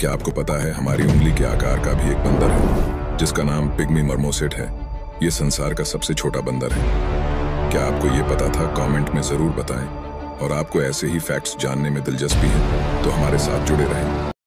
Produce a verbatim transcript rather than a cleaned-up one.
क्या आपको पता है हमारी उंगली के आकार का भी एक बंदर है जिसका नाम पिग्मी मर्मोसेट है। ये संसार का सबसे छोटा बंदर है। क्या आपको ये पता था? कमेंट में जरूर बताएं। और आपको ऐसे ही फैक्ट्स जानने में दिलचस्पी है तो हमारे साथ जुड़े रहें।